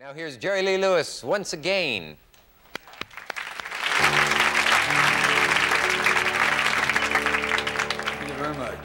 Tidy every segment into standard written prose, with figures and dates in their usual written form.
Now here's Jerry Lee Lewis once again. Thank you very much.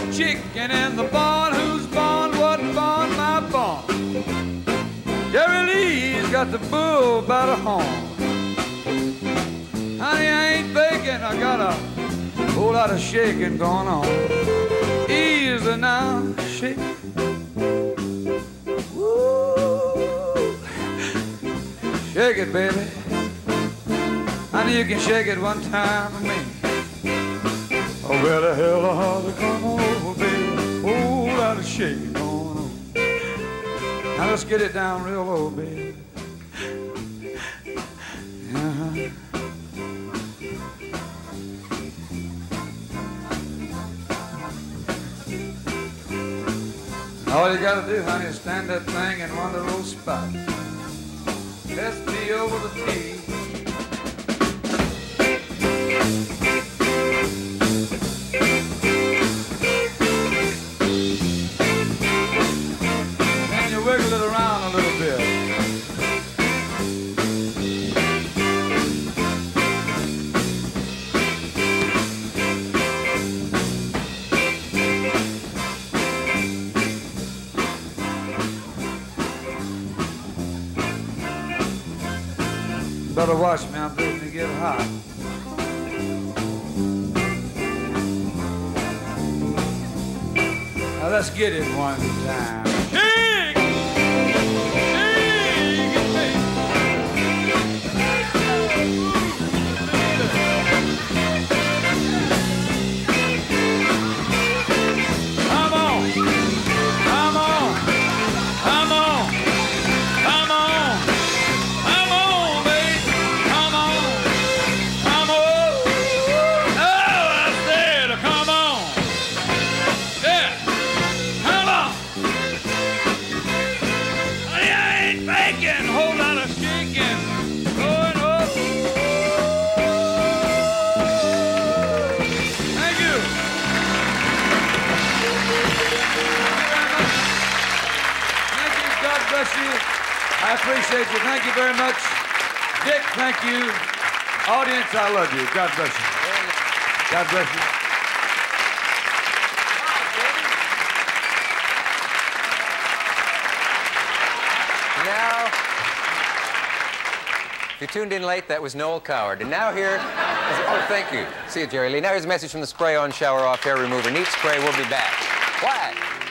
Chicken in the barn, whose barn, what barn, my barn. Jerry Lee's got the bull by the horn. Honey, I ain't baking, I got a whole lot of shaking going on. Easy now, shake. Woo. Shake it, baby. Honey, you can shake it one time for me. Oh, where the hell are they come over, baby? Oh, a lot of shaking going on. Now let's get it down real low, baby. Uh-huh. All you gotta do, honey, is stand that thing in one of those spots. Just be over the tee. Better watch me, I'm beginning to get hot. Now let's get it one time. Shake! Shake it, baby. Come on! Come on! Come on! Come on! Come on! I appreciate you. Thank you very much. Dick, thank you. Audience, I love you. God bless you. God bless you. Now, if you tuned in late, that was Noel Coward. And now here... Oh, thank you. See you, Jerry Lee. Now here's a message from the Spray-On Shower-Off Hair Remover. Neat spray. We'll be back. Why?